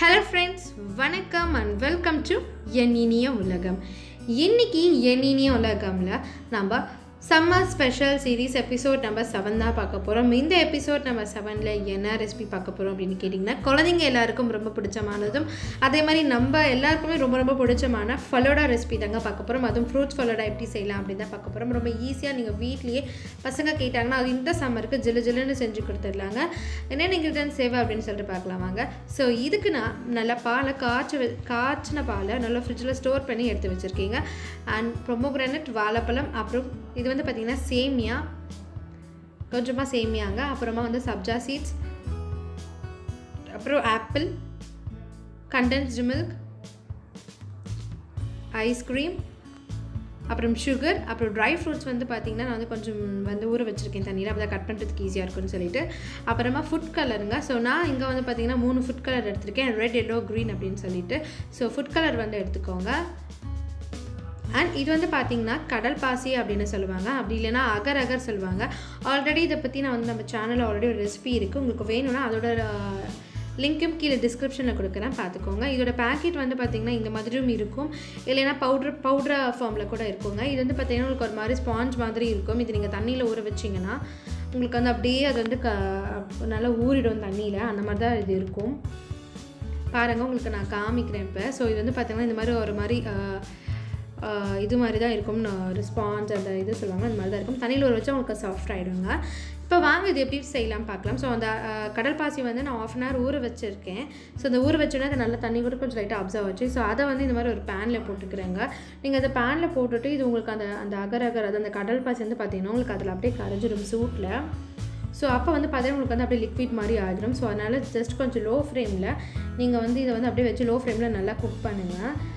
Hello friends, vanakkam and welcome to En Iniya Ulagam. Inniki En Iniya Ulagamla namba summer special series episode number 7 da paakaporam. Indha episode number 7 la enna recipe paakaporam appdinu ketingna kolandinga ellarkum romba pidichamanadum adhe mari namba ellarkume romba romba pidichamana falooda recipe danga paakaporam adum fruits falooda eppadi seiyalam appdin da paakaporam romba easy ah neenga veetliye pasanga keitanga adu indha summer ku jilla jilla nu senju kuduthirlaanga enna ingredients seva appdin solra paakalaamaanga so idukku na nalla paala kaachna paala nalla fridge la store panni eduthu vechirkeenga and pomegranate vaalapalam approm இது வந்து பாத்தீங்கன்னா சேமியா கொஞ்சமா சேமியாங்க அப்புறமா வந்து sabja seeds அப்புறம் apple condensed milk ice cream அப்புறம் sugar அப்புறம் dry fruits வந்து பாத்தீங்கன்னா நான் வந்து கொஞ்சம் வந்து ஊற வச்சிருக்கேன் தண்ணில அப்பதான் கட் பண்றதுக்கு ஈஸியா இருக்கும்னு சொல்லிட்டு அப்புறமா ஃபுட் கலருங்க சோ நான் இங்க வந்து பாத்தீங்கன்னா மூணு ஃபுட் கலர் எடுத்துர்க்கேன் ரெட் yellow green அப்படினு சொல்லிட்டு சோ ஃபுட் கலர் வந்து எடுத்துக்கோங்க And இது வந்து பாத்தீங்கன்னா கடல் பாசி அப்படினு சொல்லுவாங்க அப்படி இல்லனா அகர் அகர் சொல்லுவாங்க ஆல்ரெடி இத பத்தி நான் வந்து நம்ம சேனல்ல ஆல்ரெடி ஒரு ரெசிபி இருக்கு உங்களுக்கு வேணும்னா அதோட லிங்க்கும் கீழ டிஸ்கிரிப்ஷன்ல கொடுக்கறேன் பாத்துக்கோங்க இதோட பாக்கெட் வந்து பாத்தீங்கன்னா இந்த மாதிரியும் இருக்கும் இல்லனா பவுடர் ஃபார்ம்ல கூட இருக்குங்க இது வந்து பாத்தீங்கன்னா உங்களுக்கு ஒரு மாதிரி ஸ்பாஞ்ச் மாதிரி இருக்கும் இது நீங்க தண்ணில ஊற வெச்சீங்கனா உங்களுக்கு வந்து அப்படியே அது வந்து நல்லா ஊறிடும் தண்ணில அந்த மாதிரி தான் இது இருக்கும் பாருங்க உங்களுக்கு நான் காமிக்கிறேன் இப்ப சோ இது வந்து பாத்தீங்கன்னா இந்த மாதிரி ஒரு மாதிரி இது மாதிரி தான் இருக்கும் ரெஸ்பான்ஸ் அந்த இது சொல்லுவாங்க அந்த மாதிரி தான் இருக்கும் தண்ணியில் ஒரு வச்சா உங்களுக்கு சாஃப்ட் ஆகிடுங்க இப்போ வாங்க இது எப்படி செய்யலாம் பார்க்கலாம் ஸோ அந்த கடல் பாசி வந்து நான் ஆஃப் அன் ஹவர் ஊற வச்சுருக்கேன் ஸோ அந்த ஊற வச்சோன்னா அது நல்லா தண்ணி கூட கொஞ்சம் லைட்டாக அப்சர்வ் ஆச்சு ஸோ அதை வந்து இந்த மாதிரி ஒரு பேனில் போட்டுக்கிறேங்க நீங்கள் அதை பேனில் போட்டுட்டு இது உங்களுக்கு அந்த அந்த அகர் அகர் அது அந்த கடல் பாசி வந்து பார்த்தீங்கன்னா உங்களுக்கு அதில் அப்படியே கரைஞ்சிடும் சூட்டில் ஸோ அப்போ வந்து பார்த்தீங்கன்னா உங்களுக்கு வந்து அப்படியே லிக்விட் மாதிரி ஆகிடும் ஸோ அதனால் ஜஸ்ட் கொஞ்சம் லோ ஃப்ளேமில் நீங்கள் வந்து இதை வந்து அப்படியே வச்சு லோ ஃப்ளேமில் நல்லா குக் பண்ணுங்கள்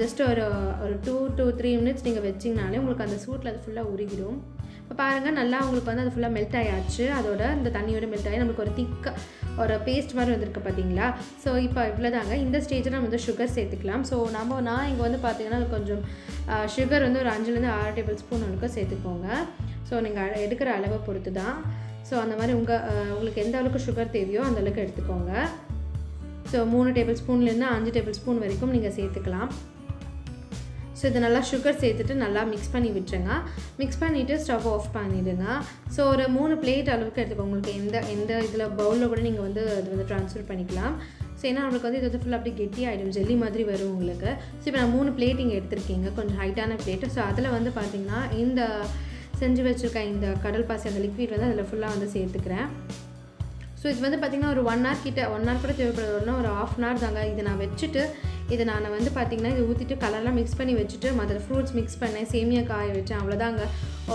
ஜஸ்ட் ஒரு 2 to 3 minutes நீங்கள் வச்சிங்கனாலே உங்களுக்கு அந்த சூட்டில் அது ஃபுல்லாக உருகிடும் இப்போ பாருங்கள் நல்லா உங்களுக்கு வந்து அது ஃபுல்லாக மெல்ட் ஆகியாச்சு அதோட இந்த தண்ணியோட மெல்ட் ஆகி நம்மளுக்கு ஒரு திக்க ஒரு பேஸ்ட் மாதிரி வந்திருக்கு பார்த்தீங்களா ஸோ இப்போ இவ்வளோதாங்க இந்த ஸ்டேஜில் நம்ம வந்து சுகர் சேர்த்துக்கலாம் ஸோ நான் இங்கே வந்து பார்த்தீங்கன்னா கொஞ்சம் சுகர் வந்து ஒரு 5-6 டேபிள் ஸ்பூன் அளவுக்கு சேர்த்துக்கோங்க ஸோ நீங்கள் எடுக்கிற அளவை பொறுத்து தான் ஸோ அந்த மாதிரி உங்களுக்கு எந்த அளவுக்கு சுகர் தேவையோ அந்தளவுக்கு எடுத்துக்கோங்க ஸோ 3 டேபிள் ஸ்பூன்லேருந்து 5 டேபிள் ஸ்பூன் வரைக்கும் நீங்கள் சேர்த்துக்கலாம் ஸோ இதை நல்லா சுகர் சேர்த்துட்டு நல்லா மிக்ஸ் பண்ணி விட்டுருங்க மிக்ஸ் பண்ணிவிட்டு ஸ்டவ் ஆஃப் பண்ணிவிடுங்க ஸோ ஒரு 3 பிளேட் அளவுக்கு எடுத்துக்கோங்க உங்களுக்கு எந்த இதில் பவுலில் கூட நீங்கள் வந்து அது வந்து ட்ரான்ஸ்ஃபர் பண்ணிக்கலாம் ஸோ ஏன்னா நம்மளுக்கு வந்து இது வந்து ஃபுல்லாக அப்படி கெட்டி ஆகிடும் ஜெல்லி மாதிரி வரும் உங்களுக்கு ஸோ இப்போ நான் 3 பிளேட் இங்கே எடுத்துருக்கீங்க கொஞ்சம் ஹைட்டான பிளேட்டு ஸோ அதில் வந்து பார்த்திங்கன்னா இந்த செஞ்சு வச்சுருக்கேன் இந்த கடல் பாசி அந்த லிக்விட் வந்து அதில் ஃபுல்லாக வந்து சேர்த்துக்கிறேன் ஸோ இது வந்து பார்த்திங்கன்னா ஒரு 1 hour கிட்ட 1 hour கூட தேவைப்படுறதுனா ஒரு ½ hour தாங்க இதை நான் வச்சுட்டு இதை நான் வந்து பார்த்திங்கன்னா இது ஊற்றிட்டு கலர்லாம் மிக்ஸ் பண்ணி வச்சுட்டு மற்ற ஃப்ரூட்ஸ் மிக்ஸ் பண்ணேன் சேமியா காய வச்சேன் அவ்வளோதாங்க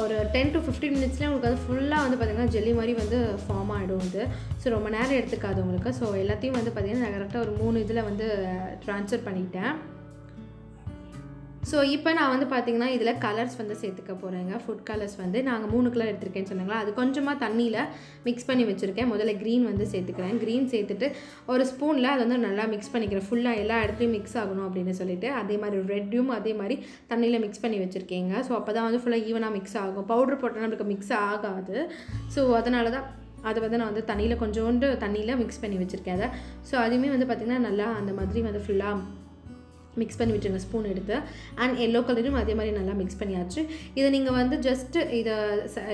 ஒரு 10 to 15 minutesலேயே உங்களுக்கு அது ஃபுல்லாக வந்து பார்த்திங்கன்னா ஜெல்லி மாதிரி வந்து ஃபார்ம் ஆகிடும் வந்து ஸோ ரொம்ப நேரம் எடுத்துக்காது உங்களுக்கு ஸோ எல்லாத்தையும் வந்து பார்த்திங்கன்னா நான் கரெக்டாக ஒரு 3 இதில் வந்து ட்ரான்ஸ்ஃபர் பண்ணிட்டேன் ஸோ இப்போ நான் வந்து பார்த்திங்கன்னா இதில் கலர்ஸ் வந்து சேர்த்துக்க போகிறேங்க ஃபுட் கலர்ஸ் வந்து நாங்கள் 3 கலர் எடுத்துருக்கேன்னு சொன்னாங்களா அது கொஞ்சமாக தண்ணியில் மிக்ஸ் பண்ணி வச்சுருக்கேன் முதல்ல க்ரீன் வந்து சேர்த்துக்கிறேன் க்ரீன் சேர்த்துட்டு ஒரு ஸ்பூனில் அது வந்து நல்லா மிக்ஸ் பண்ணிக்கிறேன் ஃபுல்லாக எல்லா இடத்துலையும் மிக்ஸ் ஆகணும் அப்படின்னு சொல்லிட்டு அதே மாதிரி ரெட்டையும் அதே மாதிரி தண்ணியில் மிக்ஸ் பண்ணி வச்சுருக்கேங்க ஸோ அப்போ தான் வந்து ஃபுல்லாக ஈவனாக மிக்ஸ் ஆகும் பவுடர் போட்டால் நம்மளுக்கு மிக்ஸ் ஆகாது ஸோ அதனால தான் அதை வந்து நான் வந்து தண்ணியில் கொஞ்சோண்டு தண்ணியில் மிக்ஸ் பண்ணி வச்சுருக்கேன் அதை ஸோ அதுவுமே வந்து பார்த்திங்கன்னா நல்லா அந்த மாதிரி வந்து ஃபுல்லாக மிக்ஸ் பண்ணி விட்டுருங்க ஸ்பூன் எடுத்து அண்ட் எல்லோ கலரும் அதே மாதிரி நல்லா மிக்ஸ் பண்ணியாச்சு இதை நீங்கள் வந்து ஜஸ்ட்டு இதை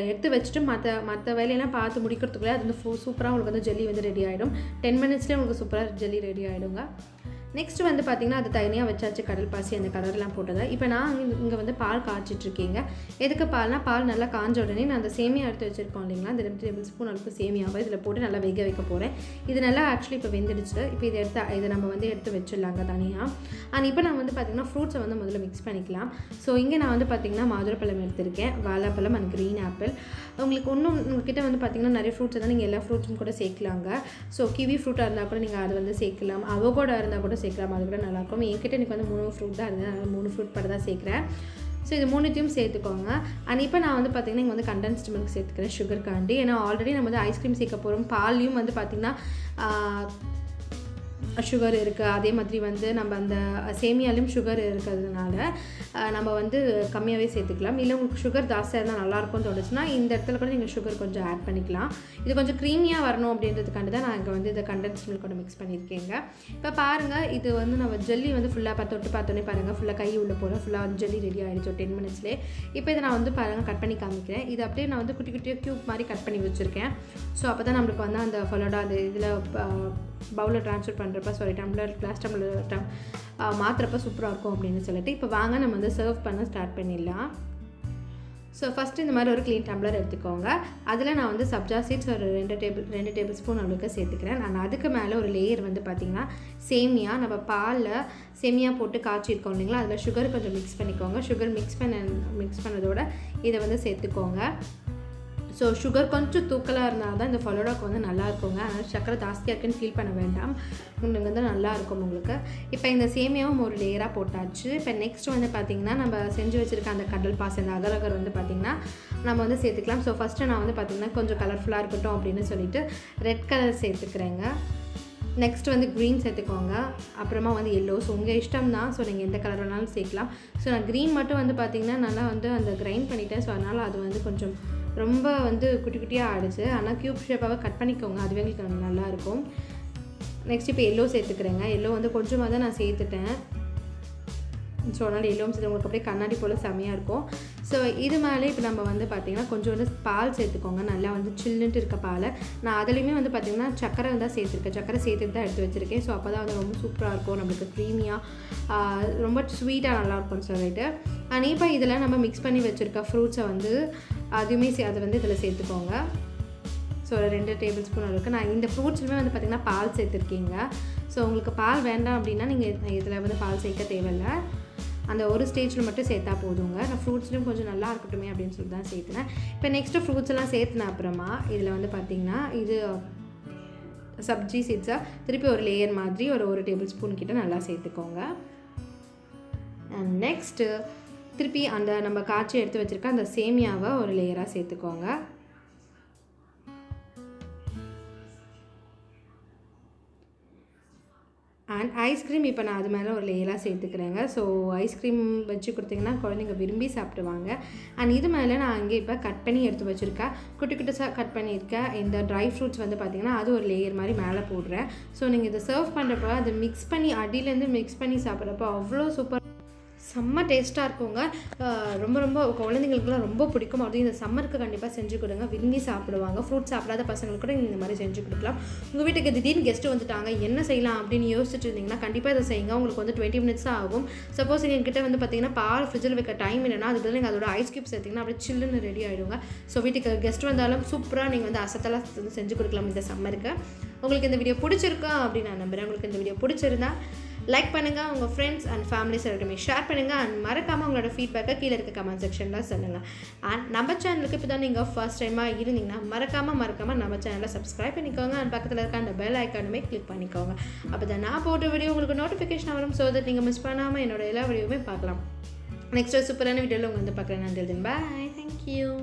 எடுத்து வச்சுட்டு மற்ற வேலையெல்லாம் பார்த்து முடிக்கிறதுக்குள்ளே அது வந்து சூப்பராக உங்களுக்கு வந்து ஜெல்லி வந்து ரெடி ஆகிடும் 10 minutesலேயே உங்களுக்கு சூப்பராக ஜெல்லி ரெடி ஆகிடுங்க நெக்ஸ்ட் வந்து பார்த்திங்கன்னா அது தனியாக வச்சாச்சு கடல் பாசி அந்த கலர்லாம் போட்டதை இப்போ நான் இங்கே வந்து பால் காய்ச்சிட்ருக்கீங்க எதுக்கு பால்னால் பால் நல்லா காஞ்ச உடனே நான் அந்த சேமியா எடுத்து வச்சுருக்கோம் இல்லைங்களா அந்த 2 டேபிள் ஸ்பூன் அளவுக்கு சேமியாவை இதில் போட்டு நல்லா வேக வைக்க போகிறேன் இது நல்லா ஆக்சுவலி இப்போ வெந்துடுச்சு இப்போ இதை நம்ம வந்து எடுத்து வச்சிடலாங்க தனியாக அண்ட் இப்போ நான் வந்து பார்த்திங்கன்னா ஃப்ரூட்ஸை வந்து முதல்ல மிக்ஸ் பண்ணிக்கலாம் ஸோ இங்கே நான் வந்து பார்த்திங்கன்னா மாதுளப்பழம் எடுத்திருக்கேன் வாழைப்பழம் அண்ட் க்ரீன் ஆப்பிள் உங்களுக்கு ஒன்றும் உங்கள்கிட்ட வந்து பார்த்திங்கன்னா நிறைய ஃப்ரூட்ஸ் தான் நீங்கள் எல்லா ஃப்ரூட்ஸும் கூட சேர்க்கலாங்க ஸோ கிவி ஃப்ரூட்டாக இருந்தால் கூட நீங்கள் அதை வந்து சேர்க்கலாம் அவகோடா இருந்தால் கூட சேர்க்கலாம் அது கூட நல்லாயிருக்கும் என்கிட்ட எனக்கு வந்து 3 ஃப்ரூட் தான் இருந்தது அதனால் 3 ஃப்ரூட் படம் தான் சேர்க்குறேன் ஸோ இது 3த்தையும் சேர்த்துக்கோங்க அண்ட் இப்போ நான் வந்து பார்த்திங்கன்னா இங்கே வந்து கண்டென்ஸ்டு மில்க் சேர்த்துக்கிறேன் சுகர் காண்டி ஏன்னா ஆல்ரெடி நம்ம வந்து ஐஸ்கிரீம் சேர்க்க போகிறோம் பால்லையும் வந்து பார்த்திங்கன்னா sugar இருக்கு அதே மாதிரி வந்து நம்ம அந்த சேமியாலயும் சுகர் இருக்குதுனால நம்ம வந்து கம்மியாவே சேர்த்துக்கலாம் இல்ல உங்களுக்கு சுகர் ஜாஸ்தியா இருந்தா நல்லா இருக்கும்னு தோணுச்சுனா இந்த இடத்துல கூட நீங்க sugar கொஞ்சம் ஆட் பண்ணிக்கலாம் இது கொஞ்சம் creamயா வரணும் அப்படின்றதுக்காக தான் நான் இங்க வந்து இந்த condensed milk கூட mix பண்ணிருக்கேங்க இப்ப பாருங்க இது வந்து நம்ம ஜெல்லி வந்து ஃபுல்லா பத்தட்டு பார்த்தோனே பாருங்க ஃபுல்லா கை உள்ள போற ஃபுல்லா ஜெல்லி ரெடி ஆயிடுச்சு 10 minutesல இப்போ இத நான் வந்து பாருங்க கட் பண்ணி காமிக்கிறேன் இது அப்படியே நான் வந்து குட்டி குட்டியா கியூப் மாதிரி கட் பண்ணி வச்சிருக்கேன் சோ அப்பதான் நமக்கு வந்து அந்த ஃபலோடா இதுல பவுல்ல ட்ரான்ஸ்ஃபர் பண்றப்ப sorry டம்ளர் கிளாஸ் டம்ளர் மாத்ரப்ப சூப்பரா இருக்கும் அப்படினு சொல்லிட்டு இப்போ வாங்க நம்ம வந்து சர்வ் பண்ண ஸ்டார்ட் பண்ணிடலாம் சோ ஃபர்ஸ்ட் இந்த மாதிரி ஒரு க்ளீன் டம்ளர் எடுத்துக்கோங்க அதுல நான் வந்து சப்ஜா சீட்ஸ் ஒரு 2 டேபிள்ஸ்பூன் அளவுக்கு சேர்த்துக்கிறேன் நான் அதுக்கு மேல ஒரு லேயர் வந்து பாத்தீங்கன்னா சேமியா நம்ம பால்ல சேமியா போட்டு காய்ச்சி இருக்கோம் இல்லீங்களா அதுல sugar கொஞ்சம் mix பண்ணிக்கோங்க sugar mix பண்ணதோட இத வந்து சேர்த்துக்கோங்க So sugar கொஞ்சம் தூக்கலா இருந்தா இந்த ஃபலோடா வந்து நல்லா இருக்கும்ங்க. ஆனா சக்கரை ஜாஸ்தியா இருக்குன்னு ஃபீல் பண்ண வேண்டாம். உங்களுக்கு நல்லா இருக்கும் உங்களுக்கு. இப்போ இந்த சேமியாவும் ஒரு லேயரா போட்டாச்சு. இப்போ நெக்ஸ்ட் வந்து பாத்தீங்கன்னா நம்ம செஞ்சு வச்சிருக்க அந்த கடல் பாசி அந்த அகலகர் வந்து பாத்தீங்கன்னா நம்ம வந்து சேர்த்துக்கலாம். சோ ஃபர்ஸ்ட் நான் வந்து பாத்தீங்கன்னா கொஞ்சம் கலர்ஃபுல்லா இருக்கட்டும் அப்படினு சொல்லிட்டு ரெட் கலர் சேர்த்துக்கறேங்க. Next வந்து green சேர்த்துக்கோங்க அப்புறமா வந்து yellow சோ உங்க இஷ்டம் தான் சோ நீங்க எந்த கலர் வேணாலும் சேர்க்கலாம் சோ நான் green மட்டும் வந்து பாத்தீங்கன்னா நல்லா வந்து அந்த grind பண்ணிட்டேன் சோ அதனால அது வந்து கொஞ்சம் ரொம்ப வந்து குட்டி குட்டியா ஆடுச்சு ஆனா கியூப் ஷேப்பாவ கட் பண்ணிக்கோங்க அதுவே உங்களுக்கு நல்லா இருக்கும் நெக்ஸ்ட் இப்போ yellow சேர்த்துக்கறேங்க yellow வந்து கொஞ்சமா தான் நான் சேர்த்துட்டேன் சோ அதனால yellow உங்களுக்கு அப்படியே கண்ணாடி போல சமையா இருக்கும் சோ இது மேல இப்போ நம்ம வந்து பாத்தீங்கன்னா கொஞ்சம் வந்து பால் சேர்த்துக்கோங்க நல்லா வந்து சில்லுன்னு இருக்க பால் நான் அதுலயே வந்து பாத்தீங்கன்னா சக்கரை தான் சேர்த்திருக்கேன் சக்கரை சேர்த்துட்டு தான் எடுத்து வச்சிருக்கேன் சோ அப்பதான் அது ரொம்ப சூப்பரா இருக்கும் நமக்கு க்ரீமியா ரொம்ப ஸ்வீட்டா நல்லா இருக்கும் சொல்லிட்டு அனேப்பா இதெல்லாம் நம்ம mix பண்ணி வச்சிருக்க fruits வந்து அதுமே அது வந்து இதல சேர்த்துக்கோங்க சோ 2 டேபிள்ஸ்பூன் அளவுக்கு நான் இந்த fruitsலயே வந்து பாத்தீங்கன்னா பால் சேர்த்திருக்கீங்க சோ உங்களுக்கு பால் வேண்டாம் அப்படினா நீங்க இதல வந்து பால் சேர்க்க தேவையில்ல அந்த ஒரு ஸ்டேஜ்ல மட்டும் சேர்த்தா போதுங்க நான் ஃப்ரூட்ஸ்லயும் கொஞ்சம் நல்லா இருக்கட்டுமே அப்படினு சொல்லி தான் சேர்த்தேன் இப்போ நெக்ஸ்ட் ஃப்ரூட்ஸ் எல்லாம் சேர்த்தன அப்புறமா இதுல வந்து பாத்தீங்கன்னா இது சப்ஜி சீட்ஸ் திருப்பி ஒரு லேயர் மாதிரி ஒரு டேபிள்ஸ்பூன் கிட்ட நல்லா சேர்த்துக்கோங்க and next திருப்பி அந்த நம்ம காச்சி எடுத்து வச்சிருக்க அந்த சேமியாவை ஒரு லேயரா சேர்த்துக்கோங்க and ice cream இப்போ நான் அது மேல ஒரு லேயரா சேர்த்துக்கறேங்க சோ ice cream வச்சு கொடுத்தீங்கன்னா குழந்தைங்க விரும்பி சாப்பிடுவாங்க and இது மேல நான் அங்க இப்ப கட் பண்ணி எடுத்து வச்சிருக்க குட்டி குட்டியா கட் பண்ணி இருக்க இந்த dry fruits வந்து பாத்தீங்கன்னா அது ஒரு லேயர் மாதிரி மேல போடுறேன் சோ நீங்க இத சர்வ் பண்றப்ப அது mix பண்ணி அடியில இருந்து mix பண்ணி சாப்பிறப்ப அவ்ளோ சூப்பர் செம்ம டேஸ்ட்டாக இருக்குங்க ரொம்ப ரொம்ப குழந்தைங்களுக்குலாம் ரொம்ப பிடிக்கும் அப்படியே இந்த சம்மருக்கு கண்டிப்பாக செஞ்சு கொடுங்க விரும்பி சாப்பிடுவாங்க ஃப்ரூட்ஸ் சாப்பிடாத பசங்களுக்கு கூட இந்த மாதிரி செஞ்சு கொடுக்கலாம் உங்கள் வீட்டுக்கு திடீர்னு கெஸ்ட்டு வந்துட்டாங்க என்ன செய்யலாம் அப்படின்னு யோசிச்சுட்டு இருந்தீங்கன்னா கண்டிப்பாக இதை செய்யுங்க உங்களுக்கு வந்து 20 minutes தான் ஆகும் சப்போஸ் எங்ககிட்ட வந்து பார்த்தீங்கன்னா பால் ஃப்ரிட்ஜில் வைக்க டைம் இல்லைன்னா அதுக்கு நீங்கள் அதோட ஐஸ் கியூப் சேர்த்திங்கன்னா அப்படியே சில்லுன்னு ரெடி ஆகிடுங்க ஸோ வீட்டுக்கு கெஸ்ட் வந்தாலும் சூப்பராக நீங்கள் வந்து அசத்தெல்லாம் செஞ்சு கொடுக்கலாம் இந்த சம்மருக்கு உங்களுக்கு இந்த வீடியோ பிடிச்சிருக்கா அப்படின்னு நான் நம்புகிறேன் உங்களுக்கு இந்த வீடியோ பிடிச்சிருந்தா லைக் பண்ணுங்க உங்க ஃப்ரெண்ட்ஸ் அண்ட் ஃபேமிலிஸ் எல்லாருமே ஷேர் பண்ணுங்க அண்ட் மறக்காம உங்களோட ஃபீட்பேக்கை கீழே இருக்க கமெண்ட் செக்ஷன்ல சொல்லுங்க அண்ட் நம்ம சேனலுக்கு இப்போ தான் நீங்க ஃபர்ஸ்ட் டைமா இருந்தீங்கன்னா மறக்காம நம்ம சேனலை சப்ஸ்கிரைப் பண்ணிக்கோங்க அண்ட் பக்கத்தில் இருக்க அந்த பெல் ஐக்கானுமே கிளிக் பண்ணிக்கோங்க அப்பதான் நான் போட்ட வீடியோ உங்களுக்கு நோட்டிஃபிகேஷன் வரும் ஸோ தட் நீங்க மிஸ் பண்ணாம என்னோட எல்லா வீடியோவுமே பார்க்கலாம் நெக்ஸ்ட் சூப்பரான வீடியோவில் உங்க வந்து பார்க்குறேன் நான் பாய் தேங்க்யூ